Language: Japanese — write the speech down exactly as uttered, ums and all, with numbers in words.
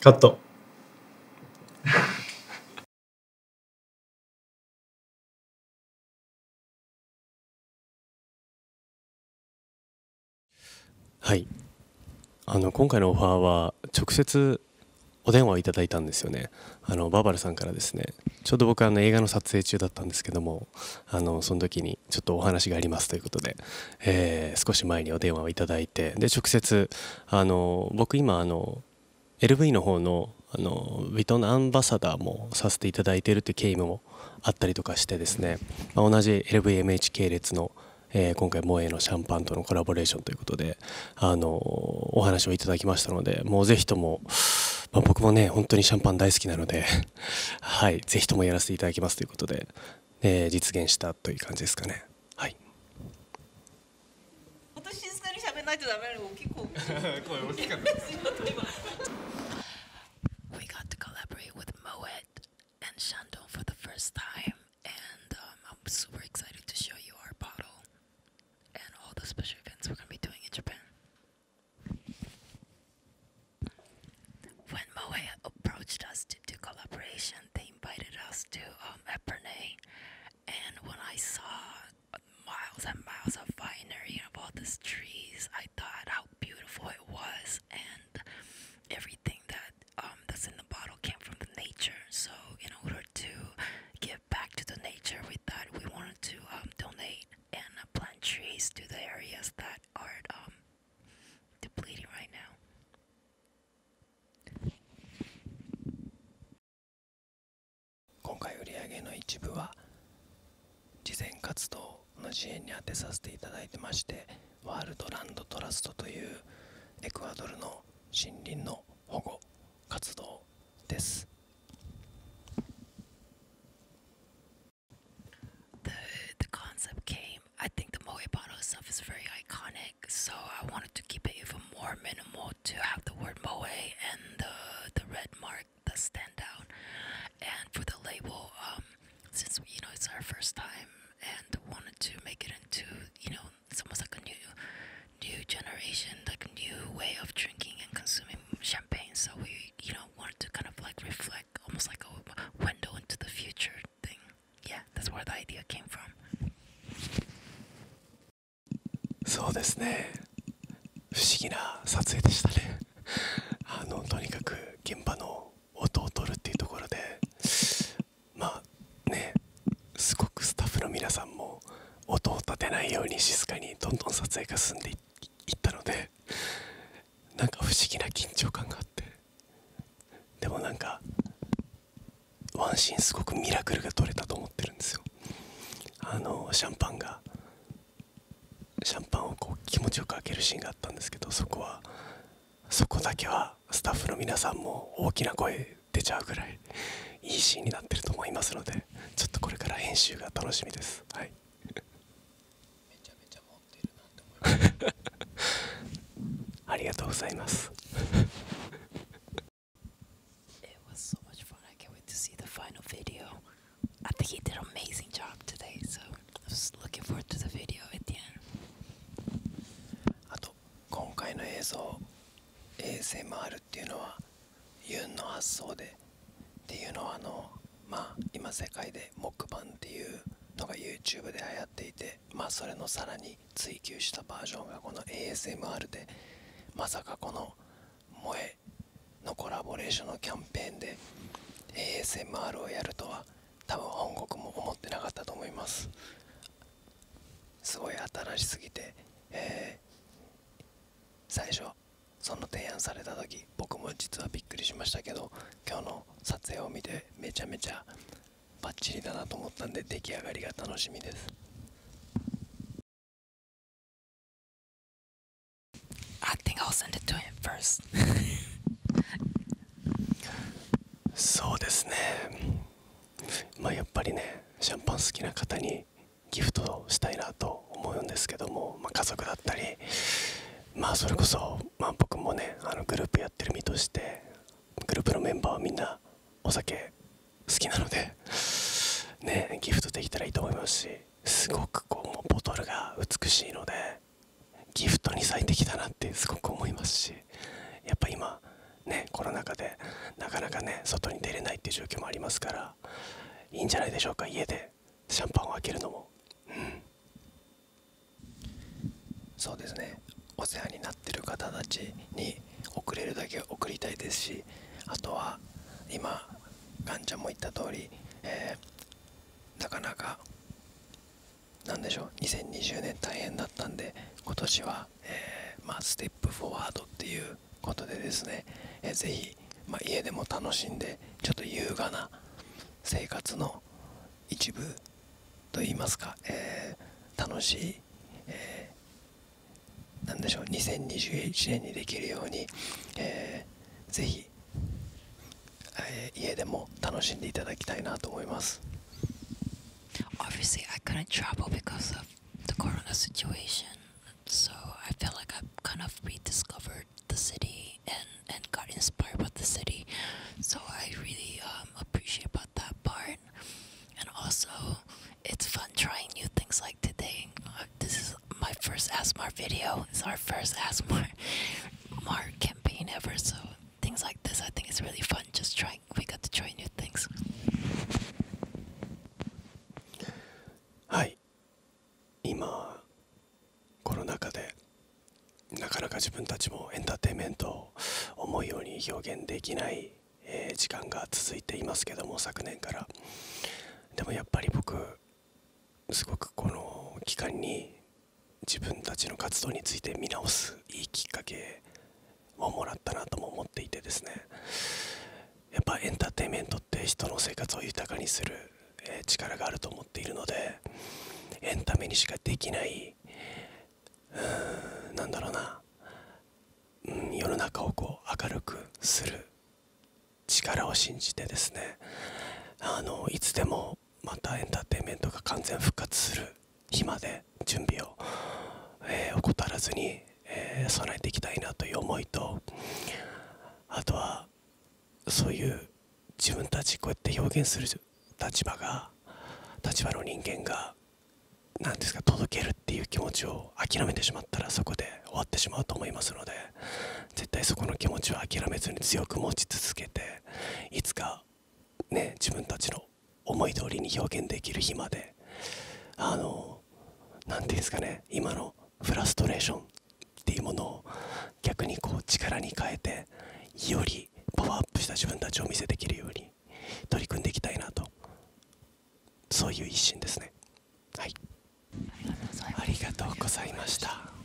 カット。はい、あの今回のオファーは直接お電話をいただいたんですよね。あのバーバラさんからですね、ちょうど僕あの映画の撮影中だったんですけども、あのその時にちょっとお話がありますということで、えー、少し前にお電話をいただいて、で直接あの僕今あの エルブイ の方のあのヴィトンのアンバサダーもさせていただいているという経緯もあったりとかしてですね、まあ、同じ エルブイエムエイチ 系列のえー、今回モエのシャンパンとのコラボレーションということで、あのお話をいただきましたので、もうぜひとも、まあ、僕もね本当にシャンパン大好きなのではいぜひともやらせていただきますということで、えー、実現したという感じですかね。はい。私静かに喋らないとダメなの。結構声大きかったです。We got to collaborate with Moet and Shandong for the first time, and、um, I'm super excited to show you our bottle.The special events we're going to be doing in Japan. When Moe approached us to do collaboration, they invited us to um, Epernay. And when I saw miles and miles of winery and all these trees, I thought how beautiful it was. And everything that um, that's in the bottle came from the nature. So in order to give back to the nature, we thought we wanted to um, donate.plant trees to the areas that are um, depleting right now.今回売上の一部は慈善活動の支援に充てさせていただいてまして、ワールドランドトラストというエクアドルの森林の保護活動です。I think the Moe bottle itself is very iconic, so I wanted to keep it even more minimal to have the word Moe and the, the red mark that stand out. And for the label, um, since you know it's our first time and wanted to make it into, you know, it's almost like a new new generation, like a new way of drinking and consuming champagne. So we, you know, wanted to kind of like reflect, almost like a window into the future thing. Yeah, that's where the idea came from.そうですね、不思議な撮影でしたねあのとにかく現場の音を取るっていうところで、まあね、すごくスタッフの皆さんも音を立てないように静かにどんどん撮影が進んでいったので、なんか不思議な緊張感があって、でもなんかワンシーンすごくミラクルが撮れたと思ってるんですよ。あのシャンパンがシャンパンをこう気持ちよく開けるシーンがあったんですけど、そこはそこだけはスタッフの皆さんも大きな声出ちゃうぐらいいいシーンになってると思いますので、ちょっとこれから編集が楽しみです。はい。めちゃめちゃ持ってるなって思います。ありがとうございます。It was so much fun. I can't wait to see the final video. I think he did an amazing job today, so I'm just looking forward to the video at the end.今回の映像 エーエスエムアール っていうのはユンの発想でっていうのは、あのまあ今世界で木板っていうのが YouTube で流行っていて、まあそれのさらに追求したバージョンがこの エーエスエムアール で、まさかこのモエのコラボレーションのキャンペーンで エーエスエムアール をやるとは多分本国も思ってなかったと思います。すごい新しすぎて、えー最初その提案された時僕も実はびっくりしましたけど、今日の撮影を見てめちゃめちゃバッチリだなと思ったんで、出来上がりが楽しみです。そうですね、まあやっぱりねシャンパン好きな方にギフトしたいなと思うんですけども、まあ、家族だったりまあそれこそ、まあ、僕もねあのグループやってる身としてグループのメンバーはみんなお酒好きなのでねギフトできたらいいと思いますし、すごくこうもうボトルが美しいのでギフトに最適だなってすごく思いますし、やっぱ今ね、コロナ禍でなかなかね外に出れないっていう状況もありますから、いいんじゃないでしょうか、家でシャンパンを開けるのも。うん、そうですね、お世話になってる方たちに送れるだけ送りたいですし、あとは今ガンちゃんも言った通り、えー、なかなかなんでしょう、にせんにじゅうねん大変だったんで、今年は、えーまあ、ステップフォワードっていうことでですね、えー、ぜひ、まあ、家でも楽しんで、ちょっと優雅な生活の一部といいますか、えー、楽しい、えー、なんでしょう、にせんにじゅういちねんにできるように、えー、ぜひ、えー、家でも楽しんでいただきたいなと思います。Obviously, I couldn't travel because of the corona situation, so I feel like I've kind of rediscovered the city and, and got inspired by the city. So I really um, appreciate about that part. And also, it's fun trying new things like today. Uh, this is my first A S M R video. It's our first A S M R campaign ever. So things like this, I think it's really fun. Just trying, we got to try new things.はい、今コロナ禍でなかなか自分たちもエンターテインメントを思うように表現できない、えー、時間が続いていますけども、昨年からでもやっぱり僕すごくこの期間に自分たちの活動について見直すいいきっかけをもらったなとも思っていてですね、やっぱエンターテインメントって人の生活を豊かにする力があると思っているので、エンタメにしかできない、うーん、なんだろうな、うん、世の中をこう明るくする力を信じてですね、あのいつでもまたエンターテインメントが完全復活する日まで準備を、えー、怠らずに、えー、備えていきたいなという思いと、あとはそういう自分たちこうやって表現する立場が立場の人間が何ですか、届けるっていう気持ちを諦めてしまったらそこで終わってしまうと思いますので、絶対そこの気持ちは諦めずに強く持ち続けて、いつかね自分たちの思い通りに表現できる日まで、あの何て言うんですかね、今のフラストレーションっていうものを逆にこう力に変えて、よりパワーアップした自分たちを見せできるように取り組んでいきたいなと。そういう一心ですね。はい、ありがとうございました。